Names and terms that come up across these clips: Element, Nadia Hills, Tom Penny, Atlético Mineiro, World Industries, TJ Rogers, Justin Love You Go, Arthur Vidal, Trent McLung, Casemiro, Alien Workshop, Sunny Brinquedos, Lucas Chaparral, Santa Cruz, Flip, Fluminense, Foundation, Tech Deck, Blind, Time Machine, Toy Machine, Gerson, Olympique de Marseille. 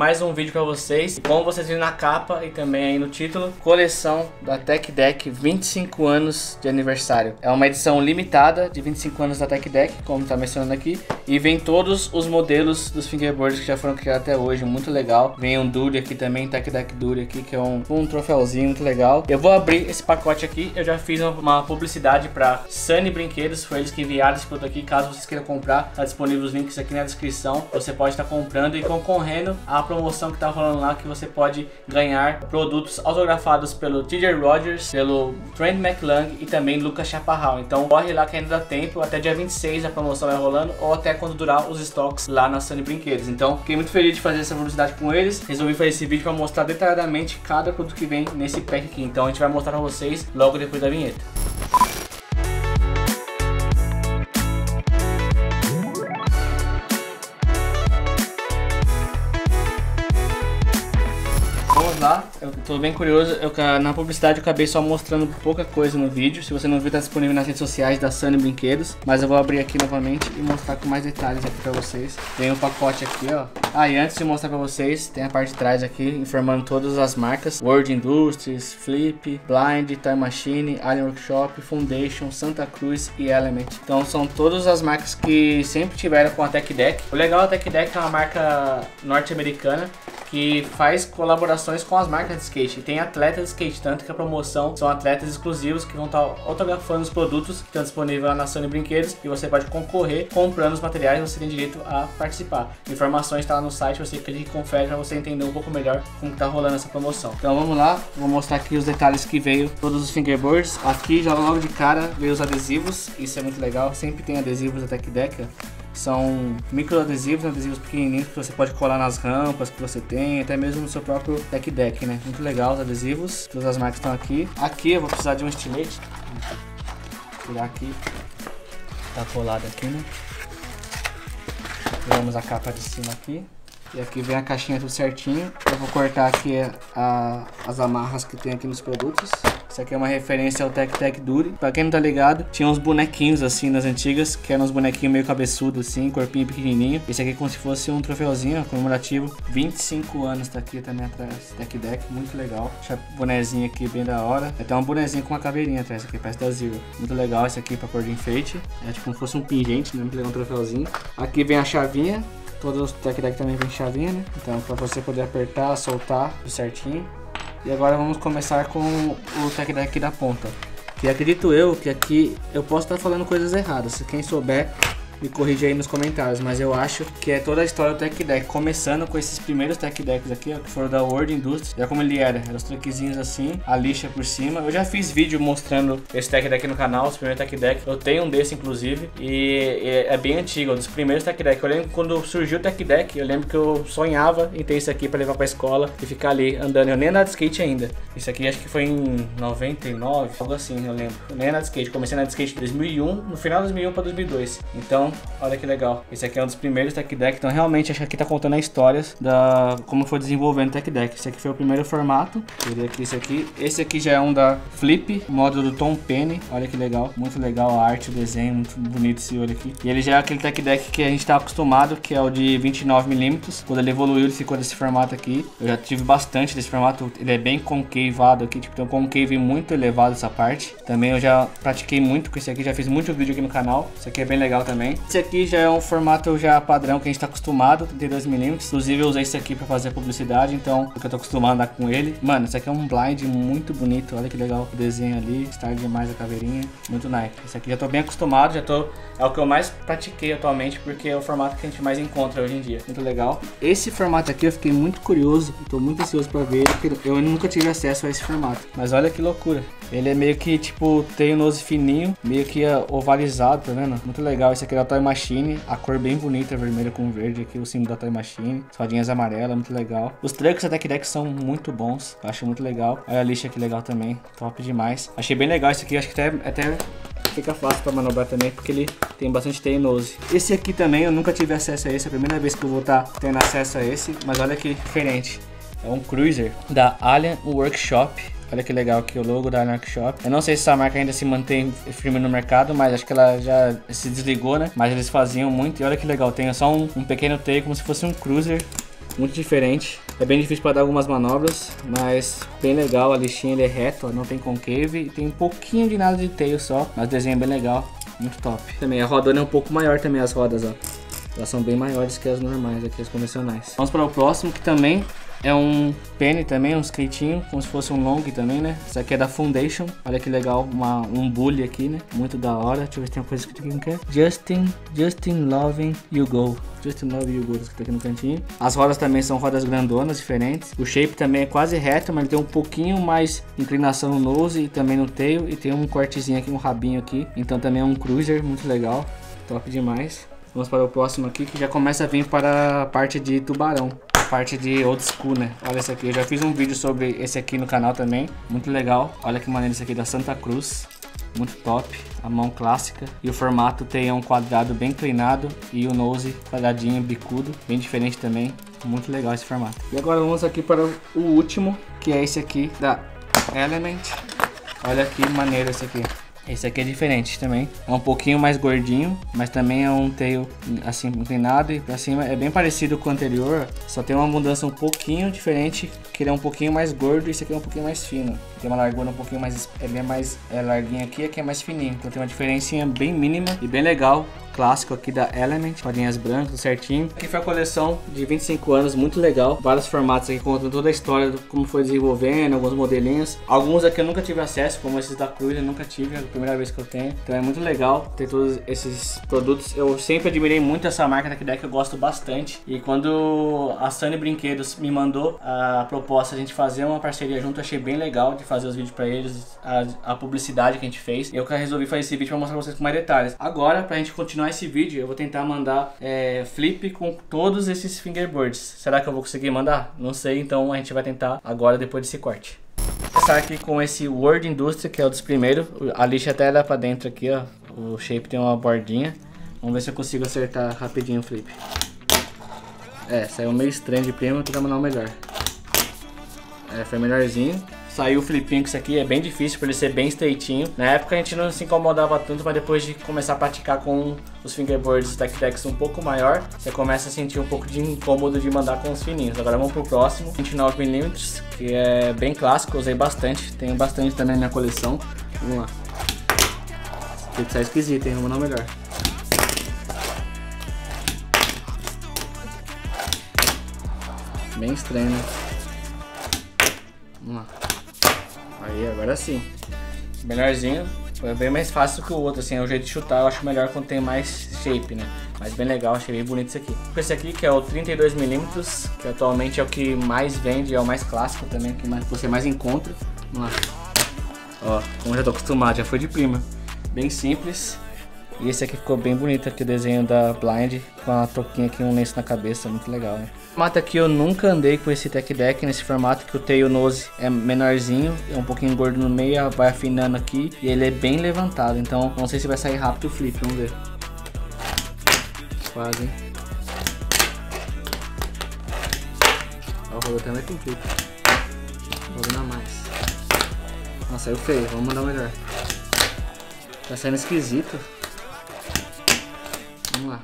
Mais um vídeo pra vocês, como vocês viram na capa e também aí no título, coleção da Tech Deck 25 anos de aniversário. É uma edição limitada de 25 anos da Tech Deck, como tá mencionando aqui, e vem todos os modelos dos fingerboards que já foram criados até hoje, muito legal. Vem um Dury aqui também, Tech Deck Dury aqui, que é um troféuzinho muito legal. Eu vou abrir esse pacote aqui, eu já fiz uma publicidade pra Sunny Brinquedos, foi eles que enviaram esse produto aqui, caso vocês queiram comprar, tá disponível os links aqui na descrição, você pode estar comprando e concorrendo a promoção que tá rolando lá, que você pode ganhar produtos autografados pelo TJ Rogers, pelo Trent McLung e também Lucas Chaparral. Então corre lá que ainda dá tempo, até dia 26 a promoção vai rolando, ou até quando durar os estoques lá na Sunny Brinquedos. Então fiquei muito feliz de fazer essa publicidade com eles, resolvi fazer esse vídeo para mostrar detalhadamente cada produto que vem nesse pack aqui. Então a gente vai mostrar para vocês logo depois da vinheta. Eu tô bem curioso, na publicidade eu acabei só mostrando pouca coisa no vídeo. Se você não viu, tá disponível nas redes sociais da Sunny Brinquedos, mas eu vou abrir aqui novamente e mostrar com mais detalhes aqui pra vocês. Tem um pacote aqui, ó. Ah, e antes de mostrar pra vocês, tem a parte de trás aqui, informando todas as marcas: World Industries, Flip, Blind, Time Machine, Alien Workshop, Foundation, Santa Cruz e Element. Então são todas as marcas que sempre tiveram com a Tech Deck. O legal da Tech Deck é uma marca norte-americana que faz colaborações com as marcas de skate. E tem atletas de skate, tanto que a promoção são atletas exclusivos que vão estar autografando os produtos que estão disponíveis na Sunny Brinquedos, e você pode concorrer comprando os materiais, você tem direito a participar. Informações está lá no site, você clica e confere para você entender um pouco melhor como está rolando essa promoção. Então vamos lá, vou mostrar aqui os detalhes que veio, todos os fingerboards. Aqui já logo de cara veio os adesivos, isso é muito legal, sempre tem adesivos da Tech Deck. São microadesivos, adesivos pequenininhos que você pode colar nas rampas que você tem, até mesmo no seu próprio Tech Deck, né? Muito legal os adesivos, todas as marcas estão aqui. Aqui eu vou precisar de um estilete. Vou tirar aqui, tá colado aqui, né? Tiramos a capa de cima aqui. E aqui vem a caixinha tudo certinho. Eu vou cortar aqui as amarras que tem aqui nos produtos. Isso aqui é uma referência ao Tech Deck Dury. Pra quem não tá ligado, tinha uns bonequinhos assim nas antigas, que eram uns bonequinhos meio cabeçudos assim, corpinho pequenininho. Esse aqui é como se fosse um troféuzinho comemorativo. 25 anos tá aqui também atrás. Tech Deck, muito legal. Deixa o bonezinho aqui bem da hora. É até um bonezinho com uma caveirinha atrás aqui, parece da Zero. Muito legal esse aqui pra pôr de enfeite. É tipo como se fosse um pingente, né? Muito legal, um troféuzinho. Aqui vem a chavinha. Todos os Tech Deck também vem chavinha, né? Então, para você poder apertar, soltar certinho. E agora vamos começar com o Tech Deck da ponta. E acredito eu que aqui eu posso estar falando coisas erradas. Se quem souber, me corrija aí nos comentários. Mas eu acho que é toda a história do Tech Deck. Começando com esses primeiros Tech Decks aqui, ó, que foram da World Industries. Já como ele era os truquezinhos assim, a lixa por cima. Eu já fiz vídeo mostrando esse Tech Deck no canal, os primeiros Tech Deck. Eu tenho um desse, inclusive. E é bem antigo, um dos primeiros Tech Deck. Eu lembro quando surgiu o Tech Deck, eu lembro que eu sonhava em ter isso aqui pra levar pra escola e ficar ali andando. Eu nem andava de skate ainda. Isso aqui acho que foi em 99, algo assim, eu lembro. Eu nem andava de skate. Comecei a andar de skate em 2001, no final de 2001 pra 2002. Então, olha que legal. Esse aqui é um dos primeiros Tech Deck. Então realmente acho que aqui tá contando a história da como foi desenvolvendo o Tech Deck. Esse aqui foi o primeiro formato. Teria aqui esse aqui. Esse aqui já é um da Flip, módulo do Tom Penny. Olha que legal. Muito legal a arte, o desenho, muito bonito esse olho aqui. E ele já é aquele Tech Deck que a gente tá acostumado, que é o de 29mm. Quando ele evoluiu, ele ficou desse formato aqui. Eu já tive bastante desse formato. Ele é bem concaivado aqui, tipo, tem um concave muito elevado essa parte. Também eu já pratiquei muito com esse aqui, já fiz muito vídeo aqui no canal. Isso aqui é bem legal também. Esse aqui já é um formato já padrão que a gente tá acostumado, 32mm. Inclusive eu usei esse aqui pra fazer publicidade, então porque eu tô acostumado a andar com ele. Mano, esse aqui é um blind muito bonito, olha que legal o desenho ali, está demais a caveirinha, muito nice. Esse aqui já tô bem acostumado, já tô... é o que eu mais pratiquei atualmente, porque é o formato que a gente mais encontra hoje em dia. Muito legal. Esse formato aqui eu fiquei muito curioso, tô muito ansioso pra ver, porque eu nunca tive acesso a esse formato. Mas olha que loucura. Ele é meio que tipo, tem o nose fininho, meio que ovalizado, tá vendo? Muito legal. Esse aqui é da Toy Machine, a cor bem bonita, vermelha com verde aqui, o símbolo da Toy Machine, as rodinhas amarelas, muito legal. Os trucks da Tech Deck são muito bons, eu acho muito legal. Olha a lixa que legal também, top demais. Achei bem legal esse aqui, acho que até fica fácil para manobrar também, porque ele tem bastante tail-nose. Esse aqui também, eu nunca tive acesso a esse, é a primeira vez que eu vou estar tendo acesso a esse, mas olha que diferente. É um cruiser da Alien Workshop. Olha que legal aqui o logo da Alien Workshop. Eu não sei se essa marca ainda se mantém firme no mercado, mas acho que ela já se desligou, né? Mas eles faziam muito. E olha que legal, tem só um pequeno tail, como se fosse um cruiser. muito diferente. É bem difícil para dar algumas manobras, mas bem legal. A listinha ele é reto, ó, não tem concave e tem um pouquinho de nada de tail só, mas o desenho é bem legal, muito top. Também a rodona é um pouco maior também, as rodas, ó. Elas são bem maiores que as normais, aqui as convencionais. Vamos para o próximo, que também é um penny também, um skatinho, como se fosse um long também, né? Isso aqui é da Foundation, olha que legal, um bully aqui, né? Muito da hora, deixa eu ver se tem uma coisa escrita aqui, que é Justin Love You Go. Justin Love You Go, que tá aqui no cantinho. As rodas também são rodas grandonas, diferentes. O shape também é quase reto, mas ele tem um pouquinho mais inclinação no nose e também no tail. E tem um cortezinho aqui, um rabinho aqui. Então também é um cruiser, muito legal, top demais. Vamos para o próximo aqui, que já começa a vir para a parte de tubarão, a parte de old school, né? Olha esse aqui, eu já fiz um vídeo sobre esse aqui no canal também, muito legal. Olha que maneiro esse aqui, da Santa Cruz, muito top, a mão clássica. E o formato tem um quadrado bem inclinado e o nose quadradinho, bicudo, bem diferente também, muito legal esse formato. E agora vamos aqui para o último, que é esse aqui, da Element. Olha que maneiro esse aqui. Esse aqui é diferente também, é um pouquinho mais gordinho, mas também é um tail assim inclinado e pra cima é bem parecido com o anterior, só tem uma mudança um pouquinho diferente, que ele é um pouquinho mais gordo e esse aqui é um pouquinho mais fino. Tem uma largura um pouquinho mais, ele é mais larguinho aqui e aqui é mais fininho, então tem uma diferencinha bem mínima e bem legal. Clássico aqui da Element, rodinhas brancas, certinho. Aqui foi a coleção de 25 anos, muito legal. Vários formatos aqui contando toda a história do como foi desenvolvendo, alguns modelinhos. Alguns aqui eu nunca tive acesso, como esses da Cruz, eu nunca tive, é a primeira vez que eu tenho. Então é muito legal ter todos esses produtos. Eu sempre admirei muito essa marca da Tech Deck, eu gosto bastante. E quando a Sunny Brinquedos me mandou a proposta de a gente fazer uma parceria junto, achei bem legal de fazer os vídeos pra eles, a publicidade que a gente fez. Eu resolvi fazer esse vídeo pra mostrar pra vocês com mais detalhes. Agora, pra gente continuar esse vídeo, eu vou tentar mandar flip com todos esses fingerboards. Será que eu vou conseguir mandar? Não sei, então a gente vai tentar agora depois desse corte. Vou começar aqui com esse World Industries, que é o dos primeiros. A lixa até dá pra dentro aqui, ó. O shape tem uma bordinha. Vamos ver se eu consigo acertar rapidinho o flip. É, saiu meio estranho de prima, vou tentar mandar o melhor. É, foi melhorzinho. Saiu o flipinho com isso aqui, é bem difícil por ele ser bem estreitinho. Na época a gente não se incomodava tanto, mas depois de começar a praticar com os fingerboards Tech Decks um pouco maior, você começa a sentir um pouco de incômodo de mandar com os fininhos. Agora vamos pro próximo, 29mm, que é bem clássico, usei bastante, tenho bastante também na minha coleção. Vamos lá. Tem que sair esquisito, hein? Vamos mandar o melhor. Bem estranho, né? Vamos lá. Aí, agora sim. Melhorzinho. Foi bem mais fácil que o outro, assim. É o jeito de chutar, eu acho melhor quando tem mais shape, né? Mas bem legal, achei bem bonito isso aqui. Esse aqui que é o 32mm, que atualmente é o que mais vende, é o mais clássico também, o que você mais encontra. Vamos lá. Ó, como eu já tô acostumado, já foi de prima. Bem simples. E esse aqui ficou bem bonito aqui, o desenho da Blind, com a toquinha aqui, um lenço na cabeça, muito legal, né? O formato aqui eu nunca andei com esse Tech Deck, nesse formato que o tail nose é menorzinho, é um pouquinho gordo no meio, vai afinando aqui e ele é bem levantado, então não sei se vai sair rápido o flip, vamos ver. Quase, hein? Ó, o rolou com flip. Vou mandar mais. Nossa, saiu feio, vamos mandar o melhor. Tá saindo esquisito. Vamos lá.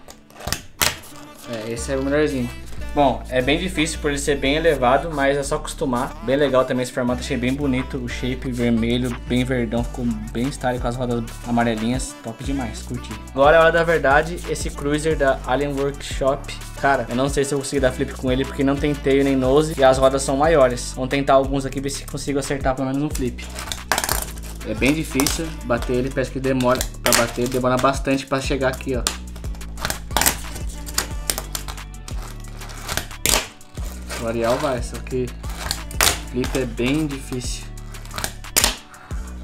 É, esse é o melhorzinho. Bom, é bem difícil por ele ser bem elevado, mas é só acostumar. Bem legal também esse formato, achei bem bonito. O shape vermelho, bem verdão, ficou bem style com as rodas amarelinhas. Top demais, curti. Agora é a hora da verdade, esse cruiser da Alien Workshop. Cara, eu não sei se eu consigo dar flip com ele, porque não tem tail nem nose e as rodas são maiores. Vamos tentar alguns aqui, ver se consigo acertar pelo menos um flip. É bem difícil bater ele, parece que demora pra bater, demora bastante pra chegar aqui, ó. O areal vai, só que flip é bem difícil.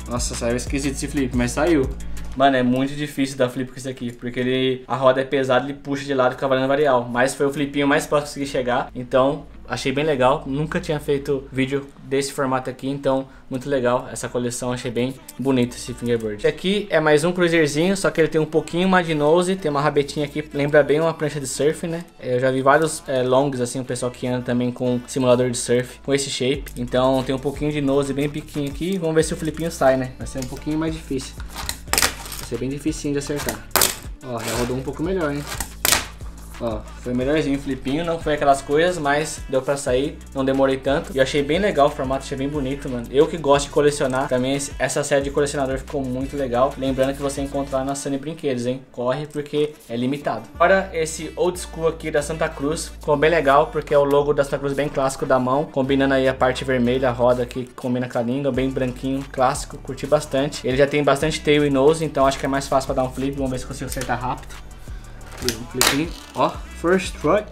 Nossa, saiu esquisito esse flip, mas saiu. Mano, é muito difícil dar flip com isso aqui, porque ele, a roda é pesada, ele puxa de lado e fica valendo areal. Mas foi o flipinho mais próximo que consegui chegar, então achei bem legal. Nunca tinha feito vídeo desse formato aqui, então muito legal essa coleção, achei bem bonito esse fingerboard. Esse aqui é mais um cruiserzinho, só que ele tem um pouquinho mais de nose, tem uma rabetinha aqui, lembra bem uma prancha de surf, né? Eu já vi vários longs assim, o pessoal que anda também com simulador de surf, com esse shape. Então tem um pouquinho de nose, bem pequinho aqui, vamos ver se o flipinho sai, né? Vai ser um pouquinho mais difícil, vai ser bem dificinho de acertar. Ó, já rodou um pouco melhor, hein? Ó, foi melhorzinho o flipinho, não foi aquelas coisas, mas deu pra sair, não demorei tanto. E eu achei bem legal o formato, achei bem bonito, mano. Eu que gosto de colecionar, também essa série de colecionador ficou muito legal. Lembrando que você encontra lá na Sunny Brinquedos, hein? Corre porque é limitado. Agora esse old school aqui da Santa Cruz, ficou bem legal porque é o logo da Santa Cruz bem clássico da mão, combinando aí a parte vermelha, a roda aqui que combina com a língua, bem branquinho, clássico, curti bastante. Ele já tem bastante tail e nose, então acho que é mais fácil pra dar um flip, vamos ver se consigo acertar rápido. Um flipinho, ó, first try,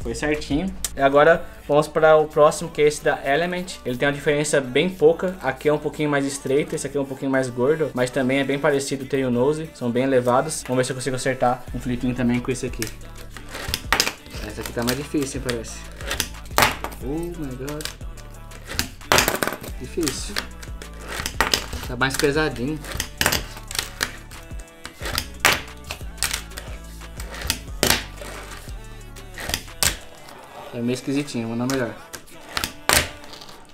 foi certinho. E agora vamos para o próximo, que é esse da Element. Ele tem uma diferença bem pouca. Aqui é um pouquinho mais estreito, esse aqui é um pouquinho mais gordo, mas também é bem parecido o tail nose, são bem elevados. Vamos ver se eu consigo acertar um flipinho também com esse aqui. Esse aqui tá mais difícil, hein, parece. Oh my god, difícil. Tá mais pesadinho. É meio esquisitinho, vou mandar melhor.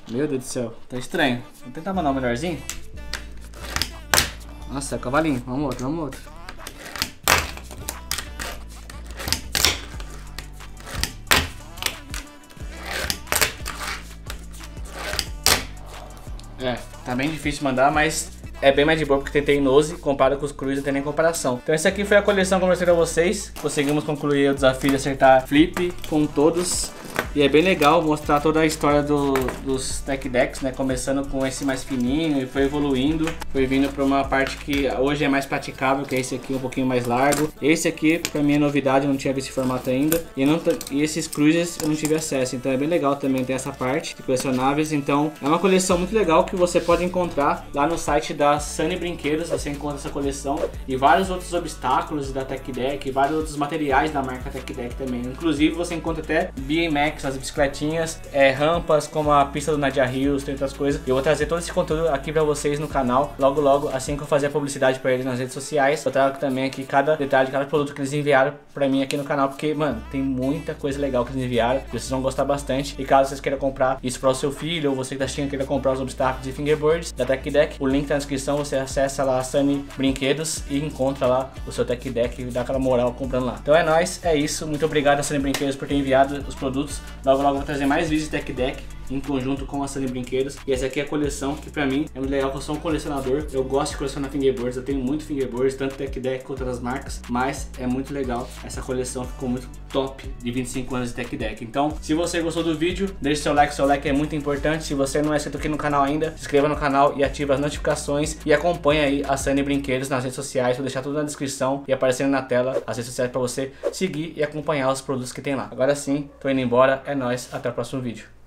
Meu Deus do céu, tá estranho. Vou tentar mandar um melhorzinho. Nossa, cavalinho, vamos outro, vamos outro. É, tá bem difícil mandar, mas é bem mais de boa porque tentei nose, comparado com os cruz não tem nem comparação. Então essa aqui foi a coleção que eu mostrei pra vocês. Conseguimos concluir o desafio de acertar flip com todos. E é bem legal mostrar toda a história dos Tech Decks, né? Começando com esse mais fininho e foi evoluindo. Foi vindo pra uma parte que hoje é mais praticável, que é esse aqui um pouquinho mais largo. Esse aqui, pra mim é novidade, eu não tinha visto esse formato ainda. E esses cruzes eu não tive acesso, então é bem legal também ter essa parte de colecionáveis. Então é uma coleção muito legal que você pode encontrar lá no site da Sunny Brinquedos, você encontra essa coleção e vários outros obstáculos da Tech Deck, vários outros materiais da marca Tech Deck também. Inclusive você encontra até BMX, as bicicletinhas, rampas como a pista do Nadia Hills, tem outras coisas. Eu vou trazer todo esse conteúdo aqui pra vocês no canal, logo logo, assim que eu fazer a publicidade pra eles nas redes sociais. Eu trago também aqui cada detalhe, cada produto que eles enviaram pra mim aqui no canal, porque, mano, tem muita coisa legal que eles enviaram, vocês vão gostar bastante. E caso vocês queiram comprar isso para o seu filho, ou você que tá assistindo queira comprar os obstáculos de fingerboards da Tech Deck, o link tá na descrição. Você acessa lá a Sunny Brinquedos e encontra lá o seu Tech Deck e dá aquela moral comprando lá. Então é nóis, é isso. Muito obrigado a Sunny Brinquedos por ter enviado os produtos. Logo logo vou trazer mais vídeos de Tech Deck em conjunto com a Sunny Brinquedos. E essa aqui é a coleção que pra mim é muito legal, que eu sou um colecionador. Eu gosto de colecionar fingerboards, eu tenho muito fingerboards, tanto Tech Deck quanto outras marcas. Mas é muito legal, essa coleção ficou muito top de 25 anos de Tech Deck. Então, se você gostou do vídeo, deixe seu like é muito importante. Se você não é inscrito aqui no canal ainda, se inscreva no canal e ative as notificações. E acompanhe aí a Sunny Brinquedos nas redes sociais, vou deixar tudo na descrição e aparecendo na tela as redes sociais pra você seguir e acompanhar os produtos que tem lá. Agora sim, tô indo embora, é nóis, até o próximo vídeo.